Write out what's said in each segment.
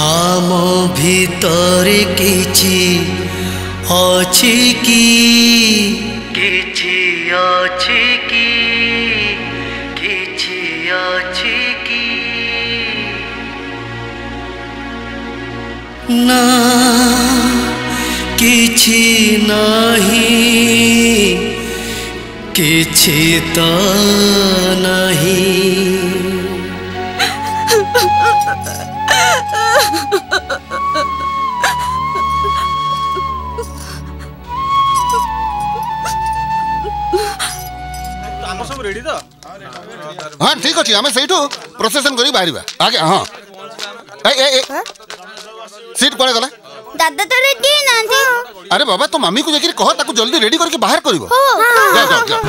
आम भीतरे किछि अछि कि किछि अछि कि किछि अछि कि ना किछि नहीं किछि तो नहीं। हाँ ठीक अच्छे आम से प्रोसेसन कर बाहर आगे हाँ सीट कौन गला दादा तो रेडी ना। अरे बाबा तो मामी को जाकर कह ताको जल्दी रेडी करके बाहर करिवो। जा जा जा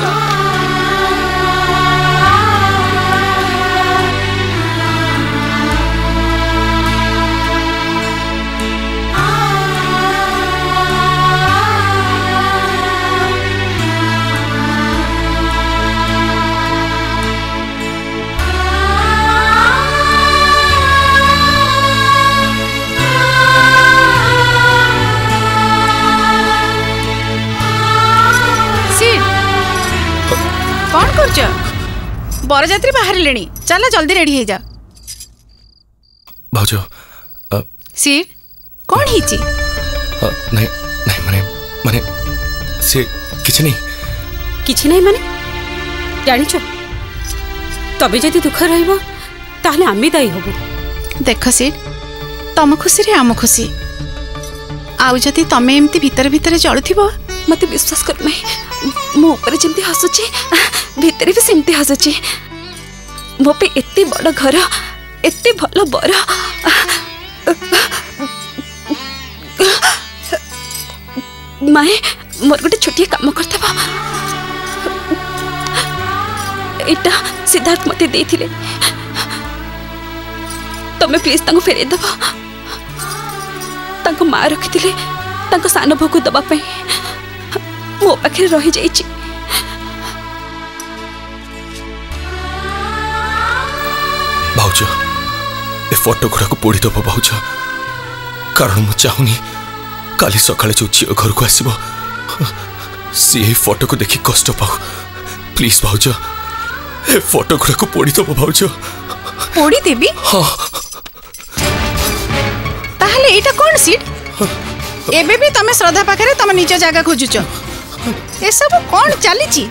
बरजात्री बाहर लेनी चल जल्दी रेडी हो जा। भाउज सीट कौन हिची नहीं नहीं माने माने से किछ नहीं माने जानि छ तबे जदी दुख रहइबो ताले आमी दाई होबो। देख सीट तम खुशी रे आम खुशी आउ जदी तमे एम्ति भीतर भीतर जळुथिबो मते विश्वास कर नहीं मो ऊपर जेमति हसुची भीतरी भी सेमती हसुची मो पे एते बड़ घर एते भल बर माए मोर गोटे छोटिया काम करदेब एटा सिद्धार्थ मते देथिले तमे प्लीज तांको फेरे देब तांको मां रखिथिले तांको सान भोग दबा पई मो पाखे रही जाईची। भाउज ए फोटो गुड़ा को पोड़ी दब भाउज कारण मु चाहूनी काली सकाले जो झी घर को आसब सी फोटो को देखी कष्ट पाऊ प्लीज भाउज ए फोटो गुड़ा को पोड़ी दब भाउज। पोड़ी देबी हां ताहले एटा कोन सीट एबे भी तमे श्रद्धा पाखरे तमे निज जागा खोजुच ए सब कोन चलीची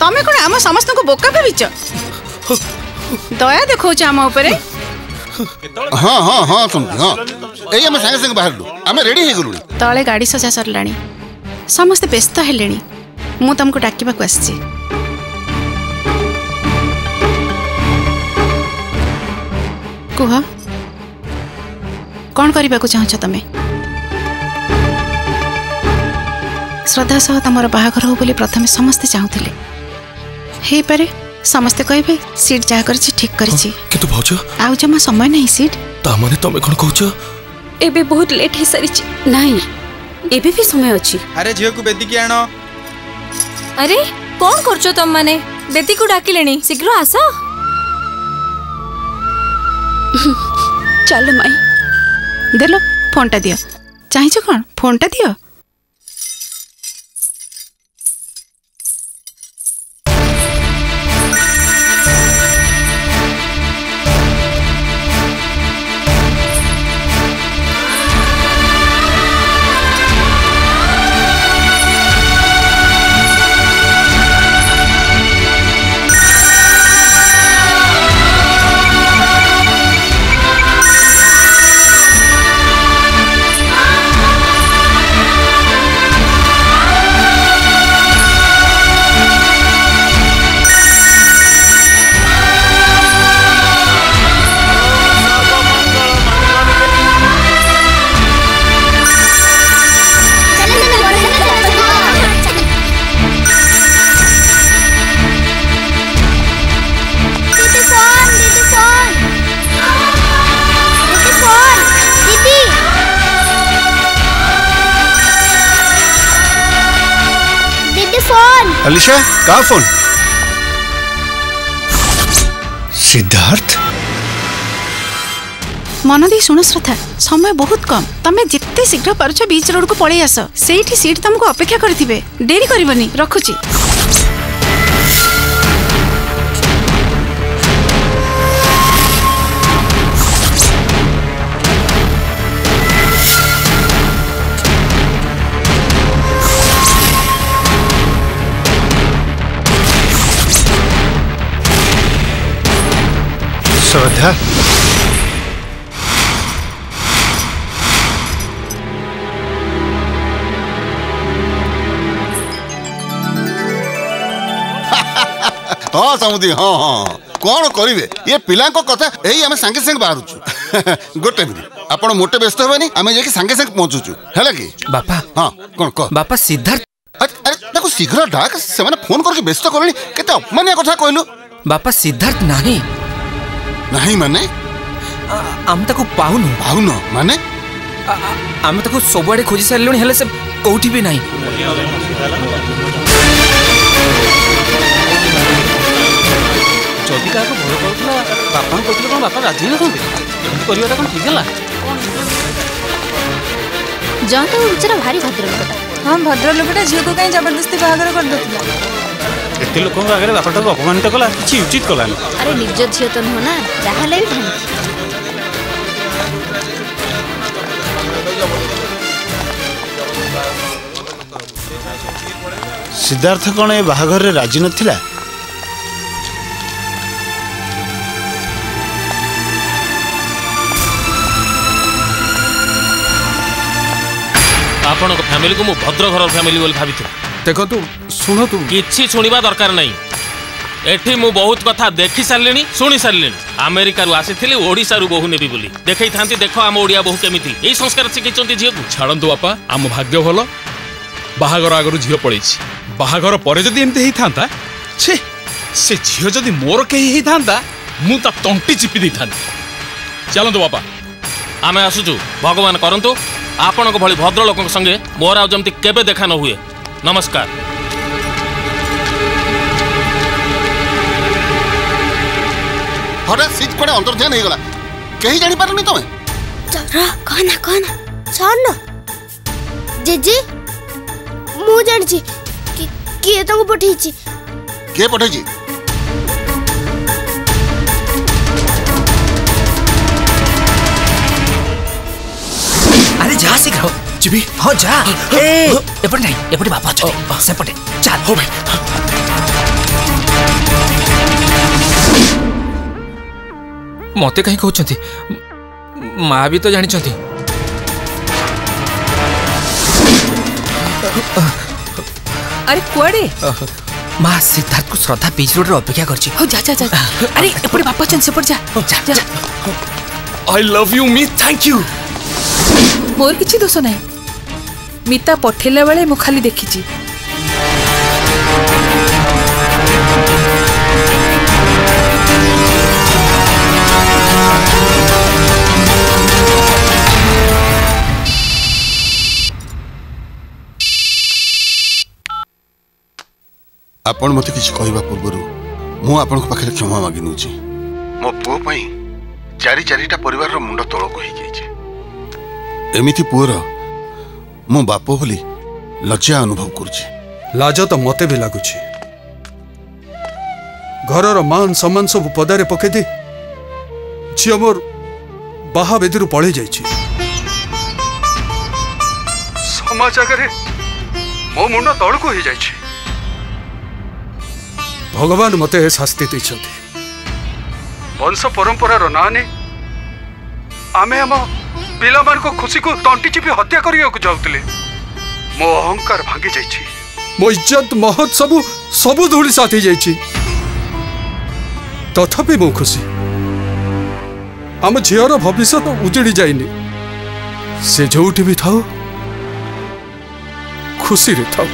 तमे कोन हम समस्त को बोका भाबिच दया देखो चाम ऊपर। हां हां हां सुन हां ए हम संग संग बाहर लो हम रेडी हे गलु तळे गाड़ी सजा सरलाणी समस्त व्यस्त हेलेणी मु तुमको डाकिबा को आसी कोहा कोन करिबा को चाहछ तमे श्रद्धा सह तमर बाहाघर हो बोली प्रथमे समस्त चाहूथिले हे पारे समस्त कहबे सीट जा करछि ठीक करछि किंतु भौज आउ जमा समय नहीं सीट ता माने तमे कोन कहउछो एबे बहुत लेट हे सरीछि नहीं एबे भी समय अछि। अरे झियो को बेदी के आनो अरे कोन करछो तम माने बेदी को डाकिलेनी शीघ्र आसो चल माई देलो फोनटा दियो चाहिछो कोन फोनटा दियो अलीशा का फोन सिद्धार्थ मन दे शुण श्रद्धा समय बहुत कम तमें जिते शीघ्र पारछ बीच रोड को पलि आस सेठी सीट तुमको अपेक्षा करेंगे डेरी करनी रखुची। श्रद्धा हाँ समुदी हाँ हाँ कौन करे ये पिला कथा यही आम सांगे सांगे बाहर गोटे मिनट आप मोटे व्यस्त हेनी आम जा सांगे सांगे पहुँचुचु है कि बापा हाँ कौन कह बापा सिद्धार्थ अरे शीघ्र डाक से फोन करके व्यस्त कले के अपमानिया कथा कहलु बापा सिद्धार्थ नहीं नहीं माने आम ताको पाउनु पाउनु माने आम ताको सबुआडे खोजी सारलुनी हेले से कोठी भी नहीं जदि का भल पाउतला बापा कहले कोन बापा राजी न होते करियोटा कोन ठीक हला जानता वो बेचारा भारी भद्र लोकटा हम भद्र लोकटा झियो को काई जबरदस्ती बाहागर कर दतला एते लोक आगे बापाटा को अपमान तो कला किछि उचित कला अरे निज झियो तो न ना जाहले भी सिद्धार्थ कोन ए बाहागर रे राजी नथिला आपन को फैमिली को मो भद्र घर फैमिली बोल भाबी थी देखो तू सुनो तू किछि सुनिबा दरकार नहीं एठी मु बहुत कथा देखि सारलेनी सुनी सारलेनी अमेरिका रु आसीथिले ओडिसा रु बहु नेबी बोली देखै थांती देखो हम ओडिया बहु केमिति ए संस्कार सिखिचंती झियो छाडंतु बापा हम भाग्य भलो बाहागर आगरु झियो पळैछि बाहागर परे जदी एमते ही थांता छी से झियो जदी मोर केही ही थांता मु त टंटी चिपी दी थांती चलंतु बापा आमे आसुजु भगवान करंतु आपण को भली भद्र लोक संगे मोर आज जमती केबे देखा न हुए नमस्कार। हरे सिज कोडे अंतर्ध्यान हे गला केही जानि पारलनी तमे तोरा कोना कोना छन जेजी मु जानि छी के तंग पठै छी के पठै छी जा सिखो जीबी हो जा ए एपट नहीं एपट बापा चल से पटे चल हो भाई मते कहीं कहउ छथि मां भी तो जानि छथि अरे कोड़े मां सिद्धार्थ को श्रद्धा बीच रोड रे अपेक्षा करछि हो जा जा जा अरे एपट बापा चल से पट जा जा I love you me thank you more किसी दोष ना मीता पठेला बेले मु खाली देखी आपण मत कि पूर्व मु आपण को पाखे क्षमा मागि नौ मो पु चार चारिटा परिवार मुंड तल को हो एमिति पुअर मो बाप बोली लज्जा अनुभव कर लाज तो मत भी लगुच घर मान सम्मान सब पदारे पकई दे झी मोर बाहा बेदी रु पलि जाइछि समाज आगे मो मुंड तल को हो भगवान मत शास्ति वंश परंपरार ना ने आमे आम पिला मान को खुशी को तंटी चिपी हत्या करियो को जाउतले मो अहंकार भांगी जाइछि मो इज्जत महत सबु सबु धूली साथी जाइछि तथापि मो खुशी हम झियर भविष्य तो उजड़ी जाइनी से जोठी भी थाओ खुशी रे थाओ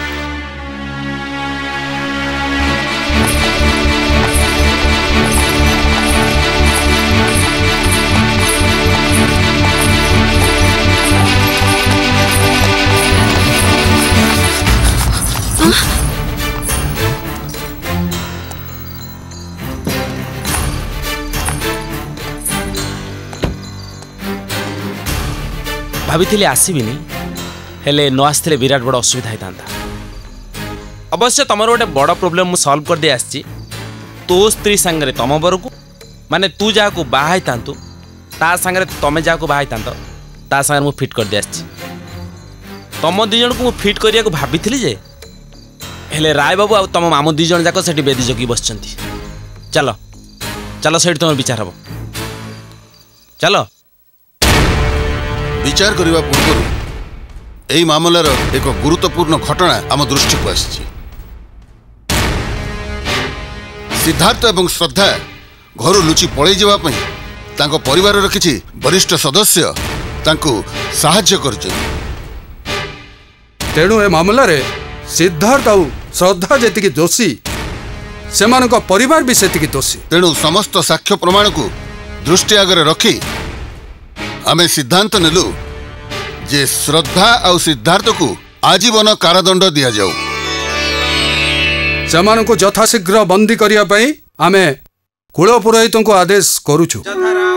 भाई आसबिनी हेले न आसते विराट बड़ असुविधा होता अवश्य तुम गोटे बड़ प्रोब्लेम मुझे सल्व करदे आसी तो स्त्री सांगे तुम बर को माने तू जहाँ बाहता तागे तुम्हें जहाँ बाहता ता सागर मुझे फिट करदे आसी तुम दिजन को फिट करा भाभी जे हेले राय बाबू आ तुम मामू दिज जाक से बेदी जगी बस चल चल से तुम विचार हम चल विचार करने पूर्व यह मामलार एक गुरुत्वपूर्ण घटना आम दृष्टि को आसी सिद्धार्थ एवं श्रद्धा घर लुचि पलि जावाई तांको परिवार किसी वरिष्ठ सदस्य तांको साहाय्य कर तेणु ए मामलें सिद्धार्थ आउ श्रद्धा जेतिकी दोषी सेमानक परिवार भी सेतिकी दोषी तेणु समस्त साक्ष्य प्रमाण को दृष्टि आगे रखी आमे सिद्धांत नेलु जे श्रद्धा और सिद्धार्थ को आजीवन कारादंड दि जाऊ सेमानक यथाशीघ्र बंदी करिया पई आमे कुलपुरोहित को आदेश करूछु।